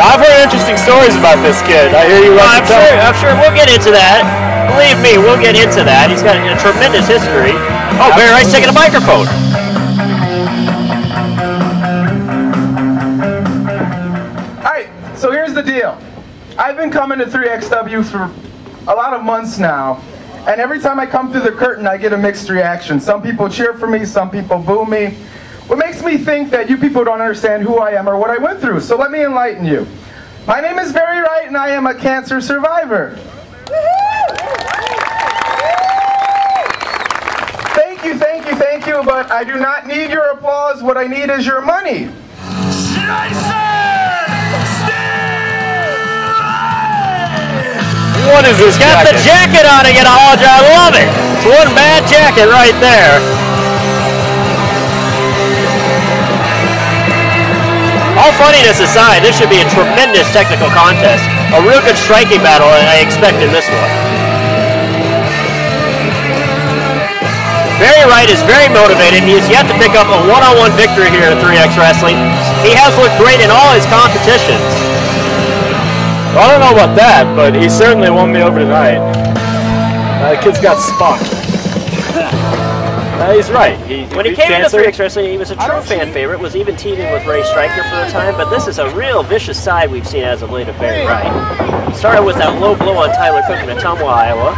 I've heard interesting stories about this kid. I hear you want to tell. I'm sure we'll get into that. Believe me, we'll get into that. He's got a tremendous history. Oh, Barry Ryte's taking a microphone. All right, so here's the deal. I've been coming to 3XW for a lot of months now, and every time I come through the curtain, I get a mixed reaction. Some people cheer for me, some people boo me. What makes me think that you people don't understand who I am or what I went through, so let me enlighten you. My name is Barry Ryte, and I am a cancer survivor. Thank you, thank you, thank you, but I do not need your applause. What I need is your money. What is this jacket? Got the jacket on again, Hodge. I love it. It's one bad jacket right there. All funniness aside, this should be a tremendous technical contest. A real good striking battle, and I expect in this one. Barry Ryte is very motivated. He has yet to pick up a one-on-one victory here at 3X Wrestling. He has looked great in all his competitions. Well, I don't know about that, but he certainly won me over tonight. The kid's got spunk. He's right. When he came into 3X Wrestling, he was a true fan favorite, was even teaming with Ray Stryker for a time, but this is a real vicious side we've seen as of late of Barry Ryte. Started with that low blow on Tyler Cook in Ottumwa, Iowa.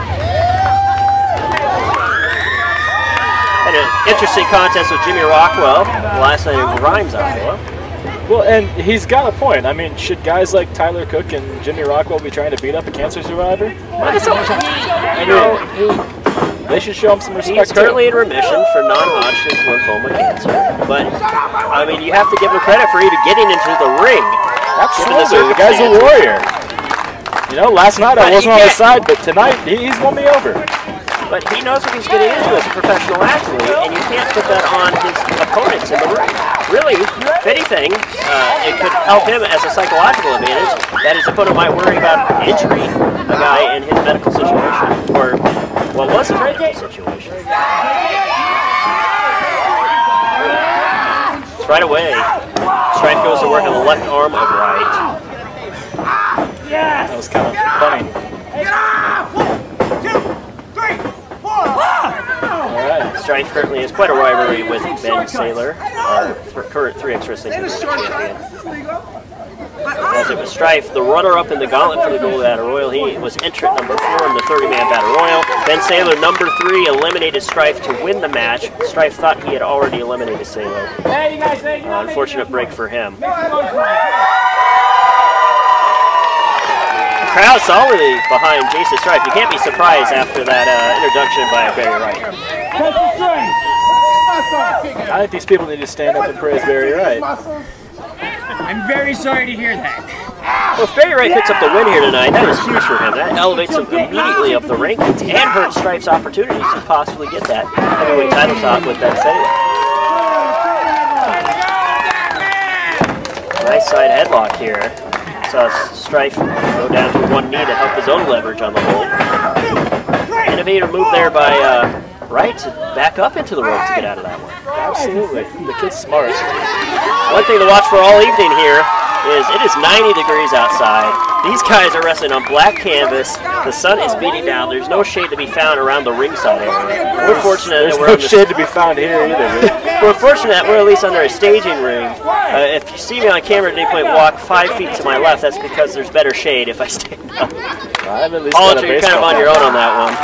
Had an interesting contest with Jimmy Rockwell, last night in Grimes, Iowa. Well, and he's got a point. I mean, should guys like Tyler Cook and Jimmy Rockwell be trying to beat up a cancer survivor? I know. They should show him some respect. He's currently in remission for non-Hodgkin's lymphoma cancer. But, I mean, you have to give him credit for even getting into the ring. Absolutely. The guy's a warrior. You know, last night I wasn't on his side, but tonight he's won me over. But he knows what he's getting into as a professional athlete, and you can't put that on his opponents in the ring. Really, if anything, it could help him as a psychological advantage that his opponent might worry about injuring a guy in his medical situation, or what was a medical situation. It's right away. Strife goes to work on the left arm of Ryte. That was kind of funny. Alright, Strife currently has quite a rivalry with Ben Saylor, our current 3X Wrestling champion. As it was Strife, the runner-up in the gauntlet for the Gold Battle Royal. He was entrant number 4 in the 30-man Battle Royal. Ben Saylor, number 3, eliminated Strife to win the match. Strife thought he had already eliminated Saylor. Unfortunate break for him. The crowd solidly behind Jaysin Strife. You can't be surprised after that introduction by Barry Ryte. I think these people need to stand up and praise Barry Ryte. I'm very sorry to hear that. Well, if Barry Ryte picks up the win here tonight, that is huge for him. That elevates him immediately up the rankings and hurts Strife's opportunities to possibly get that heavyweight title shot with Ben Saylor. Nice side headlock here. Saw Strife go down to one knee to help his own leverage on the hold. Innovator move there by Ryte to back up into the rope to get out of that one. Absolutely. The kid's smart. One thing to watch for all evening here is it is 90 degrees outside. These guys are wrestling on black canvas. The sun is beating down. There's no shade to be found around the ringside area. We're fortunate that we're no shade to be found here either. Really. We're fortunate that we're at least under a staging ring. If you see me on camera at any point, walk 5 feet to my left. That's because there's better shade if I stand up. Hollinger, you're kind of on your own on that one.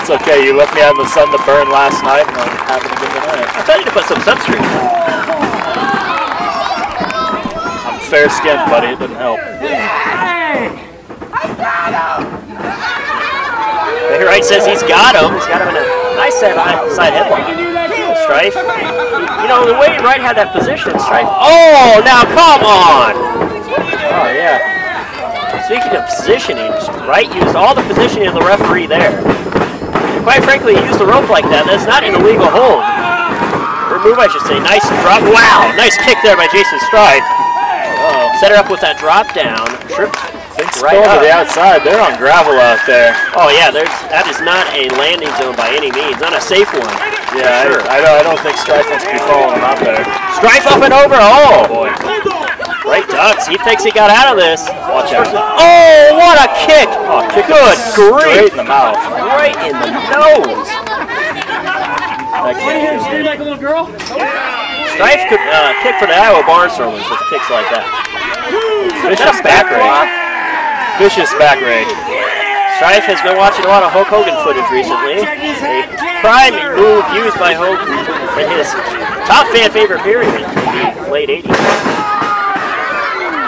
It's okay, you left me out in the sun to burn last night, and I'm happy to give it away. I thought you to put some sunscreen on. I'm fair-skinned, buddy. It didn't help. Barry Ryte says he's got him. He's got him in a nice side headlock. Strife. You know, the way Ryte had that position, Strife. Oh, now come on! Oh, yeah. Speaking of positioning, Ryte used all the positioning of the referee there. Quite frankly, he used the rope like that. That's not an illegal hold. Or move, I should say. Nice drop. Wow, nice kick there by Jaysin Strife. Uh-oh. Set her up with that drop down. Tripped Ryte up. To the outside. They're on gravel out there. Oh, yeah. That is not a landing zone by any means. Not a safe one. Yeah, sure. I don't think Strife wants to be following him up there. Strife up and over. Oh, boy. Right ducks. He thinks he got out of this. Watch out. Oh, what a kick. Oh, good grief. Straight in the mouth. Right in the nose. What do you hear? Scream like a little girl? Strife could kick for the Iowa Barnstormers with kicks like that. Vicious back rake. Vicious back rake. Strife has been watching a lot of Hulk Hogan footage recently. A prime move used by Hogan in his top fan favorite period in the late 80s.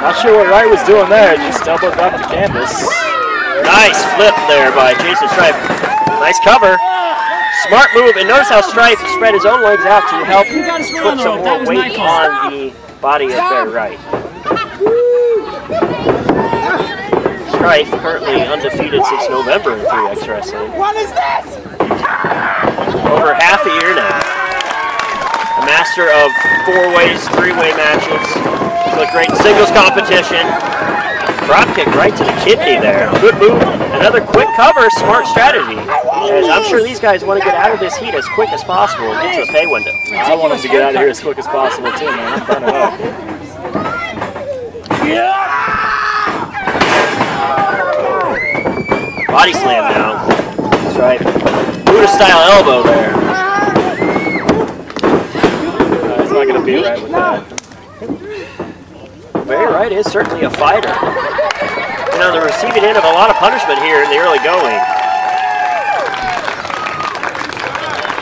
Not sure what Ryte was doing there, just doubled up the canvas. Nice flip there by Jaysin Strife. Nice cover. Smart move, and notice how Strife spread his own legs out to help put some more weight on the body of Barry Ryte. Strife currently undefeated since November in 3X Wrestling. What is this? Over half a year now. The master of four-ways, three-way matches. It's a great singles competition. Drop kick right to the kidney there. Good move. Another quick cover, smart strategy. As I'm sure these guys want to get out of this heat as quick as possible and get to the pay window. I want them to get out of here as quick as possible too, man. I'm trying to help. Body slam now. That's right. Buddha-style elbow there. Not going to be right with that. Barry Ryte is certainly a fighter. You know, the receiving end of a lot of punishment here in the early going.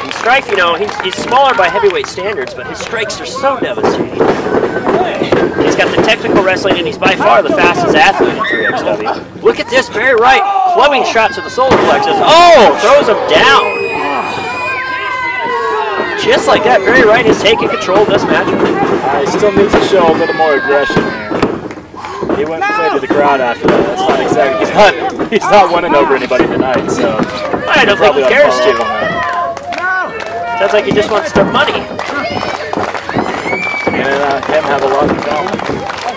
And Strife, you know, he's smaller by heavyweight standards, but his strikes are so devastating. He's got the technical wrestling, and he's by far the fastest athlete in 3XW. Look at this, Barry Ryte clubbing shot to the solar plexus. Oh, throws him down. Just like that, Barry Ryte is taking control of this match. He still needs to show a little more aggression here. He went play to the crowd after that. That's not exactly. He's not winning over anybody tonight. So I don't think he cares to. Sounds like he just wants their money. And him have a lot of fun.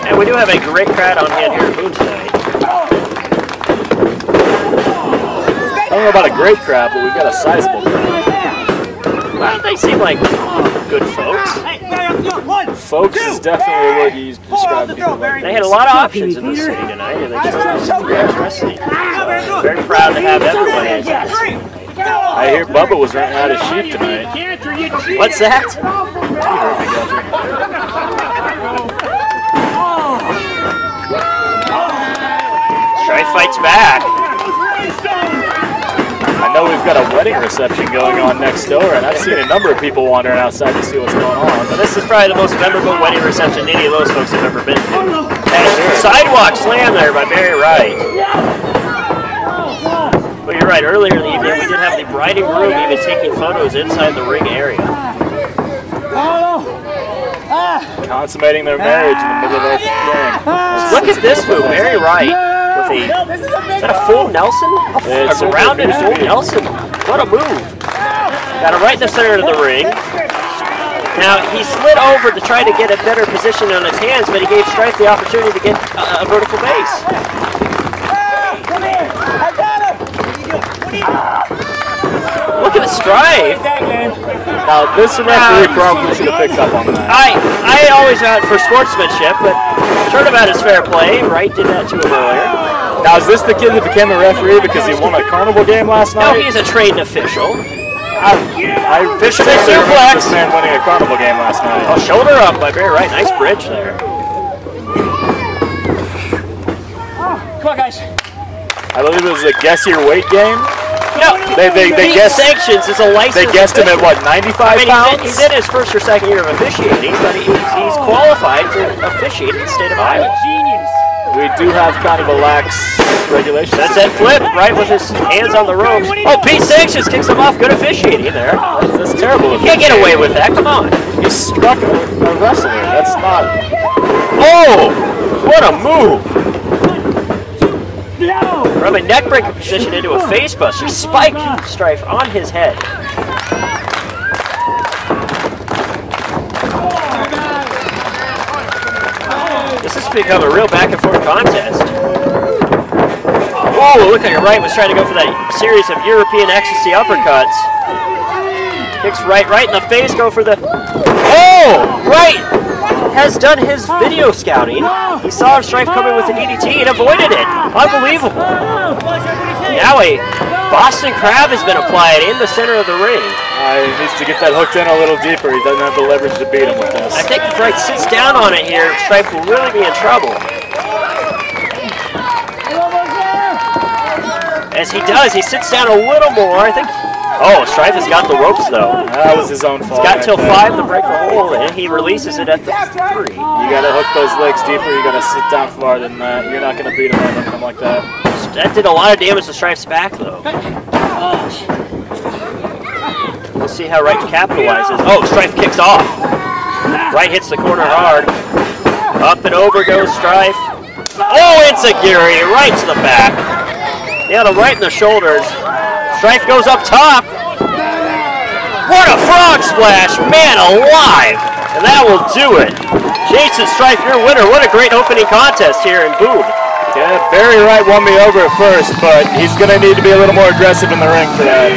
And we do have a great crowd on hand here at Boone tonight. I don't know about a great crowd, but we've got a sizable crowd. Well, they seem like good folks. Folks is definitely what you describe people like. They had a lot of options in the city tonight, and they just wrestling. So, very proud to have everybody in this. I hear Bubba was running out of sheep tonight. What's that? Strife fights back. I know we've got a wedding reception going on next door, and I've seen a number of people wandering outside to see what's going on. But this is probably the most memorable wedding reception any of those folks have ever been to. Sure. Sidewalk slam there by Barry Ryte. But you're right, earlier in the evening we did have the bride and groom even taking photos inside the ring area. Consummating their marriage in the middle of the ring. Look at this move, Barry Ryte. Is that a full Nelson? A grounded full Nelson. What a move. Got him right in the center of the ring. Now, he slid over to try to get a better position on his hands, but he gave Strife the opportunity to get a vertical base. Come here. I got him. Look at the Strife. Now, this referee probably should have picked up on that. I always out for sportsmanship, but turnabout is fair play. Ryte did that to him earlier. Now, is this the kid that became a referee because he won a carnival game last night? No, he's a trained official. I officially remember this man winning a carnival game last night. Oh, shoulder up by Barry Ryte. Nice bridge there. Come on, guys. I believe it was a guess your weight game. No, they guessed sanctions is a license. They guessed him at what, 95 pounds? He's in his first or second year of officiating, but he's qualified to officiate in the state of Iowa. Genius. We do have kind of a lax regulation. That's that flip, right with his hands on the ropes. Oh, Pete Sanchez kicks him off. Good officiating there. That's terrible. You can't get away with that. Come on. He struck him with a wrestler. That's not... Oh! What a move! From a neckbreaker position into a facebuster. Spike Strife on his head. This has become a real back and forth contest. Whoa, look like Ryte was trying to go for that series of European ecstasy uppercuts. Kicks Ryte in the face, go for the... Oh! Ryte has done his video scouting. He saw Strife coming with an EDT and avoided it. Unbelievable. Now a Boston Crab has been applied in the center of the ring. He needs to get that hooked in a little deeper. He doesn't have the leverage to beat him with this. I think if Ryte sits down on it here, Strife will really be in trouble. As he does, he sits down a little more, I think. Oh, Strife has got the ropes, though. That was his own fault. He's got till 5 to break the hole, and he releases it at the 3. You got to hook those legs deeper. You got to sit down farther than that. You're not going to beat him or anything like that. That did a lot of damage to Strife's back, though. We'll see how Ryte capitalizes. Oh, Strife kicks off. Ryte hits the corner hard. Up and over goes Strife. Oh, it's a Giri right to the back. Yeah, the right in the shoulders. Strife goes up top. What a frog splash, man alive. And that will do it. Jaysin Strife, your winner. What a great opening contest here in Boone. Yeah, Barry Ryte won me over at first, but he's going to need to be a little more aggressive in the ring for that.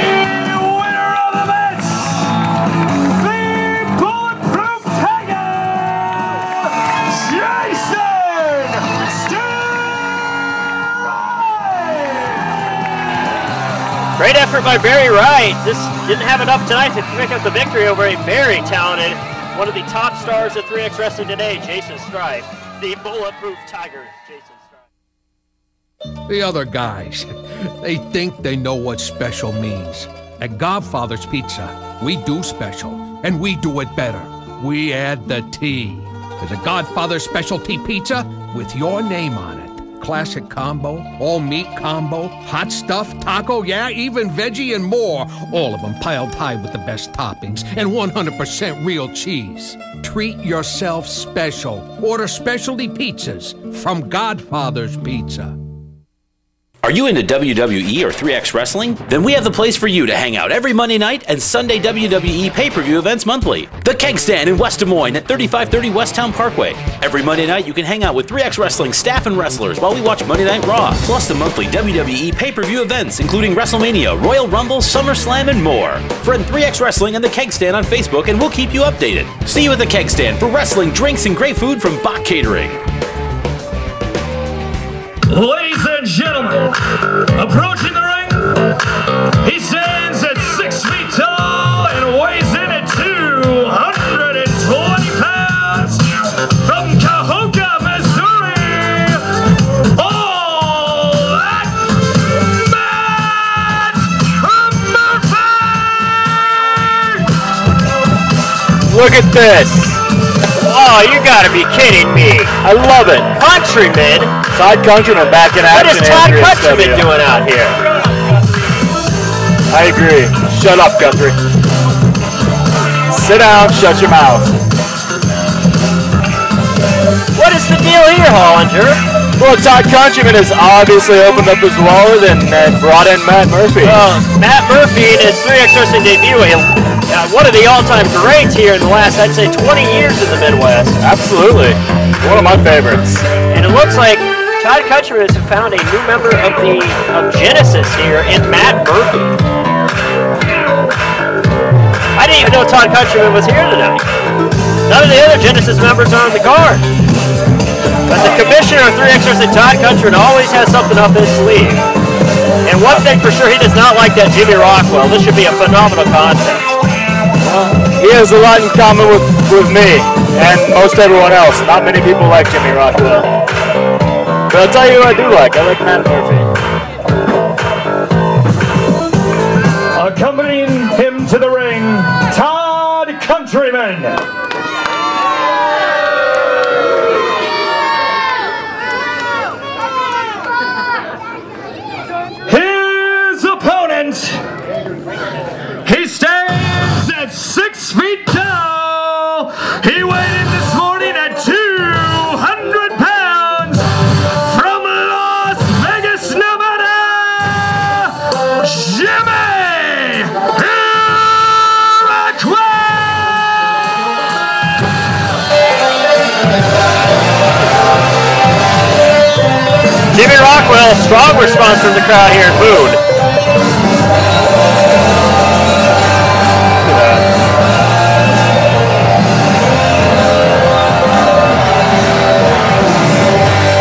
Great effort by Barry Ryte. This didn't have enough tonight to pick up the victory over a very talented, one of the top stars of 3X Wrestling today, Jaysin Strife. The bulletproof tiger, Jaysin Strife. The other guys, they think they know what special means. At Godfather's Pizza, we do special, and we do it better. We add the T. There's a Godfather's specialty pizza with your name on it. Classic combo, all-meat combo, hot stuff, taco, yeah, even veggie and more. All of them piled high with the best toppings and 100% real cheese. Treat yourself special. Order specialty pizzas from Godfather's Pizza. Are you into WWE or 3X Wrestling? Then we have the place for you to hang out every Monday night and Sunday WWE pay-per-view events monthly. The Keg Stand in West Des Moines at 3530 West Town Parkway. Every Monday night you can hang out with 3X Wrestling staff and wrestlers while we watch Monday Night Raw, plus the monthly WWE pay-per-view events including WrestleMania, Royal Rumble, SummerSlam, and more. Friend 3X Wrestling and The Keg Stand on Facebook and we'll keep you updated. See you at The Keg Stand for wrestling, drinks, and great food from Bach Catering. Ladies and gentlemen, approaching the ring, he stands at 6 feet tall and weighs in at 220 pounds from Cahokia, Missouri. All that Matt Murphy! Look at this. Oh, you gotta be kidding me. I love it. Countryman. Todd Countryman back in action. What is Todd Countryman doing out here? I agree. Shut up, Guthrie. Sit down, shut your mouth. What is the deal here, Hollinger? Well, Todd Countryman has obviously opened up his wallet and brought in Matt Murphy. Well, Matt Murphy in his 3X Wrestling debut. One of the all-time greats here in the last, I'd say, 20 years in the Midwest. Absolutely. One of my favorites. And it looks like Todd Countryman has found a new member of the Genesis here in Matt Murphy. I didn't even know Todd Countryman was here tonight. None of the other Genesis members are on the card. But the commissioner of 3X Wrestling, Todd Countryman, always has something up his sleeve. And one thing for sure, he does not like that Jimmy Rockwell. This should be a phenomenal contest. He has a lot in common with me and most everyone else. Not many people like Jimmy Rockwell. But I'll tell you who I do like. I like Matt Murphy. Accompanying him to the ring, Todd Countryman. Jimmy Rockwell, strong response from the crowd here in Boone.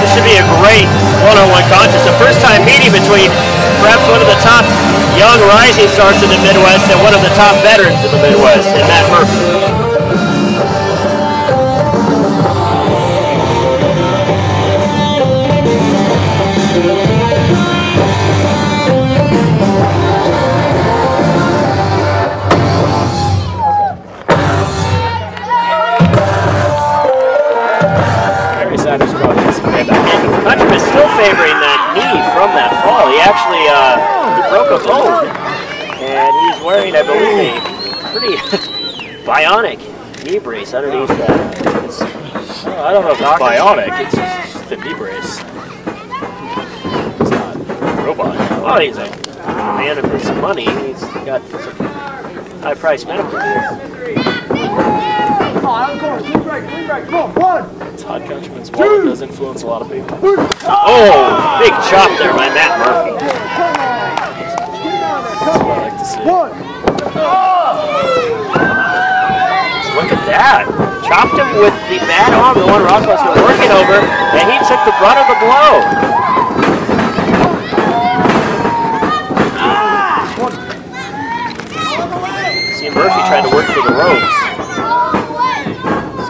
This should be a great one-on-one contest. A first-time meeting between perhaps one of the top young rising stars in the Midwest and one of the top veterans in the Midwest, in Matt Murphy. Favoring that knee from that fall. He actually he broke a bone, and he's wearing, I believe, a pretty bionic knee brace underneath that. I don't know if it's bionic, it's just a knee brace. He's not a robot. Well, he's a man of his money. He's got some high-priced medical care. Come on. Todd Countryman's wallet does influence a lot of people. Oh, big chop there by Matt Murphy. That's what I like to see. Look at that. Chopped him with the bad arm, the one Rockwell's been working over, and he took the brunt of the blow. See Murphy trying to work for the ropes.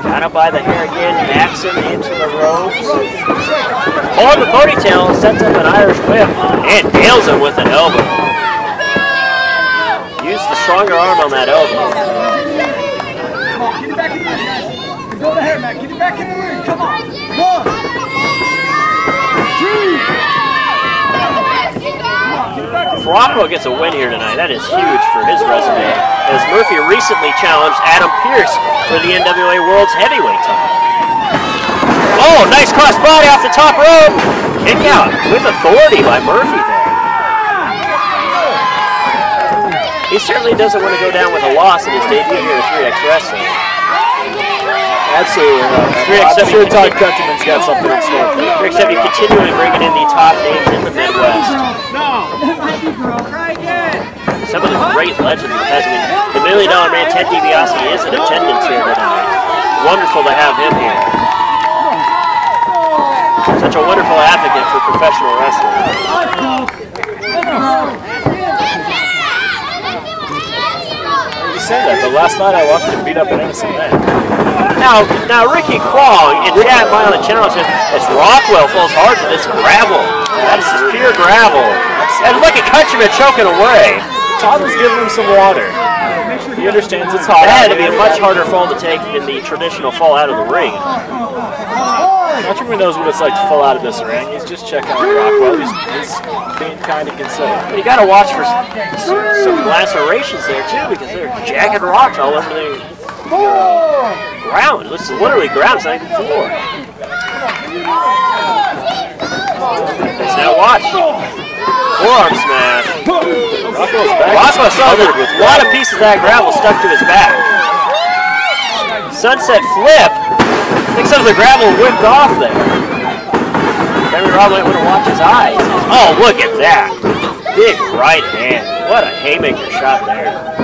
Kind of by the hair again, backs him into the ropes. On the ponytail, sets up an Irish whip, and nails him with an elbow. Use the stronger arm on that elbow. Come on, get it back in the ring, guys. Go the hair, Matt. Get it back in the ring. Come on. 1, 2. Rockwell gets a win here tonight. That is huge for his resume, as Murphy recently challenged Adam Pearce for the NWA World's Heavyweight title. Oh, nice crossbody off the top rope. Kick out with authority by Murphy there. He certainly doesn't want to go down with a loss in his debut here at 3X Wrestling. Absolutely. I'm sure Todd Countryman's got something in store. 3X W continually bringing in the top names in the Midwest. Some of the great legends of wrestling. The $1 Million Man Ted DiBiase is in attendance here tonight. Wonderful to have him here. Such a wonderful advocate for professional wrestling. You said that, but last night I watched him beat up an innocent man. Now Ricky Kwong and Chad Mile and Channel says, as Rockwell falls hard to this gravel. That's pure gravel. And look at Countryman choking away. Todd was giving him some water. He understands it's hot. That had to be a much harder fall to take than the traditional fall out of the ring. Countryman knows what it's like to fall out of this ring. He's just checking on Rockwell. He's being kind and considerate. But you got to watch for some lacerations there too, because they're jagged rocks all over the ground. This is literally ground, it's like the floor. Let's now watch. Forearm smash. Rockwell's covered with a lot of pieces of that gravel stuck to his back. Sunset flip. I think some of the gravel whipped off there. Barry Ryte would have watched his eyes. Oh, look at that. Big right hand. What a haymaker shot there.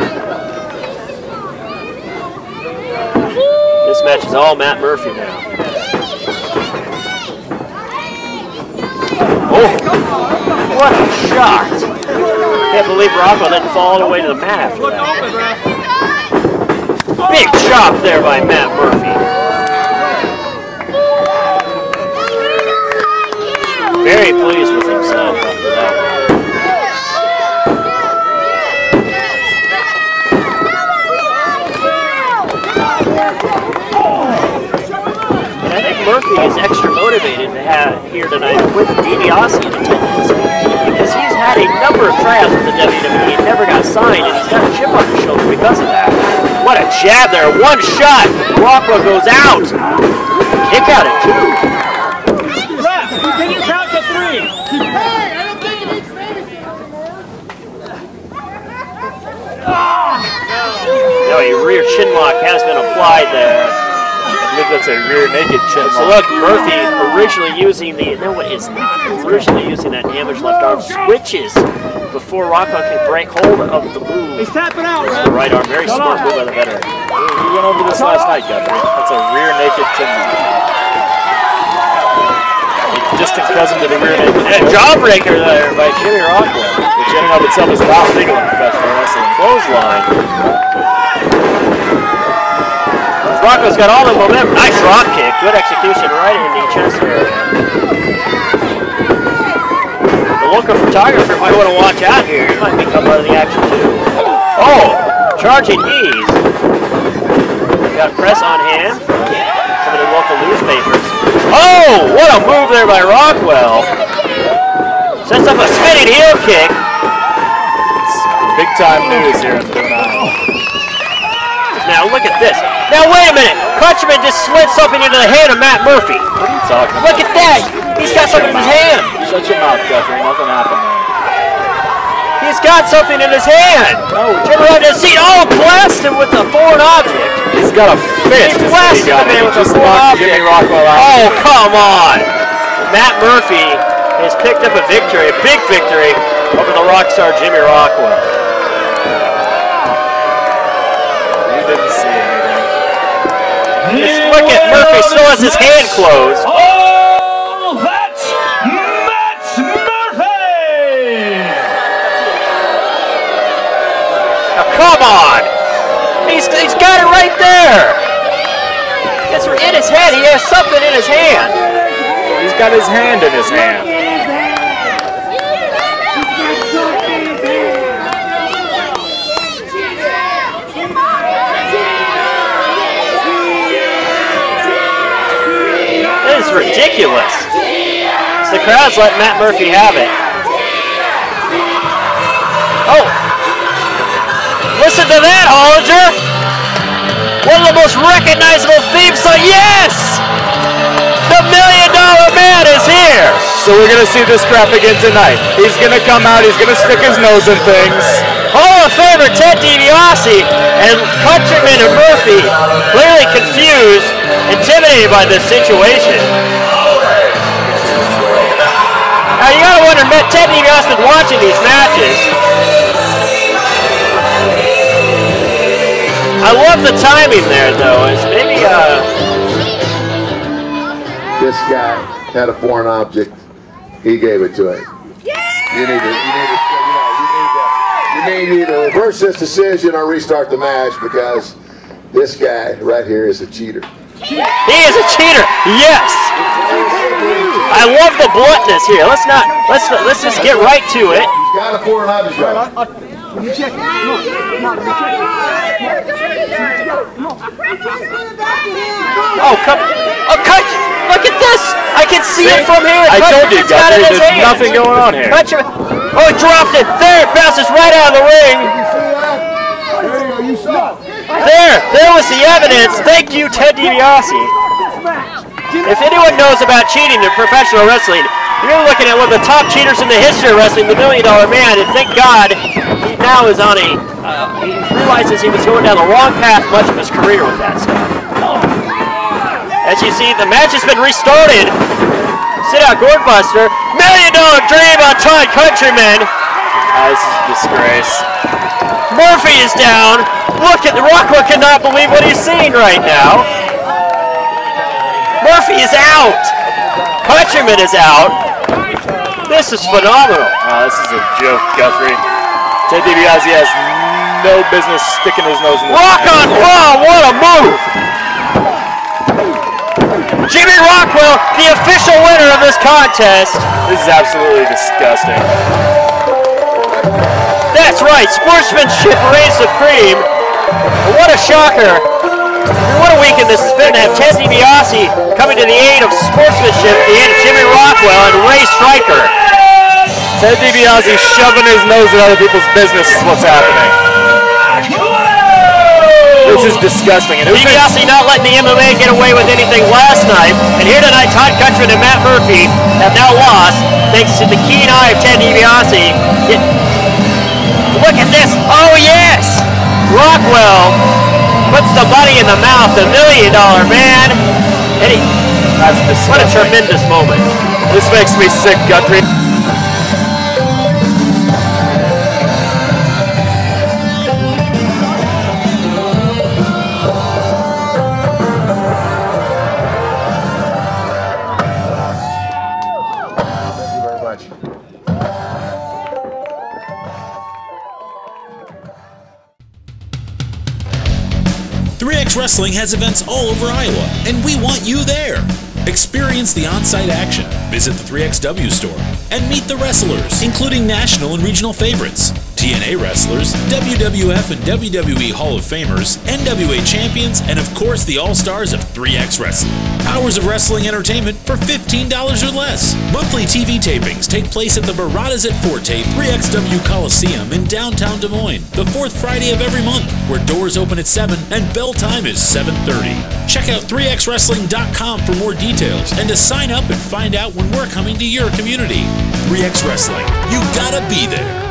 This match is all Matt Murphy now. Oh, what a shot. I can't believe Rockwell didn't fall all the way to the mat. Big chop there by Matt Murphy. Very pleased with himself after that. And I think Murphy is extra motivated to have here tonight with DiBiase in attendance, because he's had a number of tryouts with the WWE and never got signed, and he's got a chip on his shoulder because of that. What a jab there, one shot, Rockwell goes out. Kick out at 2. Left, he didn't count to 3. Hey, I don't think it needs medicine. No, a rear chin lock has been applied there. believe that's a rear naked chin. So look, Murphy originally using the, no it is not, originally using that damaged left arm, switches before Rockwell can break hold of the move. He's tapping out, man. Right arm, very smart move by the veteran. We went over this last night, Guthrie. That's a rear naked chin move. A distant cousin to the rear naked. And a jawbreaker there by Jimmy Rockwell, which in and of itself is not legal in professional wrestling. Clothesline. Rockwell's got all the momentum. Nice drop kick. Good execution right in the chest area. The local photographer might want to watch out here. He might become part of the action too. Oh! Charging knees. We got press on hand from some of the local newspapers. Oh! What a move there by Rockwell. Sets up a spinning heel kick. It's big time news here at the Now look at this. Now wait a minute, Countryman just slid something into the hand of Matt Murphy. What are you talking about? Look at that! He's got something in his hand! Shut your mouth, Guthrie, nothing happened there. He's got something in his hand! Oh, Jimmy Rockwell just blasted with a foreign object! He's got a fist! He blasted the man with a foreign object! Jimmy Rockwell out. Oh, come on! Matt Murphy has picked up a victory, a big victory, over the rock star Jimmy Rockwell. Look at Murphy, still has his hand closed. Oh, that's Matt Murphy! Now come on! He's got it right there! It's in his head, he has something in his hand. He's got his hand in his hand. Ridiculous. So the crowd's let Matt Murphy have it. Oh! Listen to that, Hollinger! One of the most recognizable theme songs. Yes! The $1 Million Man is here! So we're gonna see this crap again tonight. He's gonna come out, he's gonna stick his nose in things. Hall of Famer Ted DiBiase and Countryman and Murphy clearly confused, intimidated by this situation. Now you gotta wonder, Ted DiBiase has been watching these matches. I love the timing there though. It's maybe this guy had a foreign object. He gave it to him. Yeah! You need to reverse this decision or restart the match, because this guy right here is a cheater. He is a cheater. Yes. I love the bluntness here. Let's just get right to it. He's got a foreign object. Oh, come! Oh, cut! Look at this! I can see it from here. I told you guys, there's nothing going on here. Oh, he dropped it. There, it bounces right out of the ring. There was the evidence. Thank you, Ted DiBiase. If anyone knows about cheating in professional wrestling, you're looking at one of the top cheaters in the history of wrestling, the $1 Million Man, and thank God he now is on a, he realizes he was going down the wrong path much of his career with that stuff. As you see, the match has been restarted. Sit out, Gourdbuster. $1 Million Dream on Todd Countryman. Oh, this is a disgrace. Murphy is down. Look at the Rockwell, cannot believe what he's seeing right now. Murphy is out. Countryman is out. This is phenomenal. Oh, this is a joke, Guthrie. Ted DiBiase has no business sticking his nose in the Rock on Raw. What a move. Jimmy Rockwell, the official winner of this contest. This is absolutely disgusting. That's right, sportsmanship reigns supreme. What a shocker. What a weekend this has been to have Ted DiBiase coming to the aid of sportsmanship, the aid of Jimmy Rockwell and Ray Stryker. Ted DiBiase shoving his nose in other people's business is what's happening. This is disgusting. DiBiase not letting the MMA get away with anything last night, and here tonight, Todd Countryman and Matt Murphy have now lost, thanks to the keen eye of Ted DiBiase. Look at this! Oh yes! Rockwell puts the money in the mouth, the $1 million man. And he, that's disgusting. What a tremendous moment. This makes me sick, Guthrie. Wrestling has events all over Iowa, and we want you there. Experience the on-site action, visit the 3XW store, and meet the wrestlers, including national and regional favorites, TNA wrestlers, WWF and WWE Hall of Famers, NWA champions, and of course the all-stars of 3X Wrestling. Hours of wrestling entertainment for $15 or less. Monthly TV tapings take place at the Barradas at Forte 3XW Coliseum in downtown Des Moines, the fourth Friday of every month, where doors open at 7 and bell time is 7:30. Check out 3xwrestling.com for more details and to sign up and find out when we're coming to your community. 3X Wrestling, you gotta be there.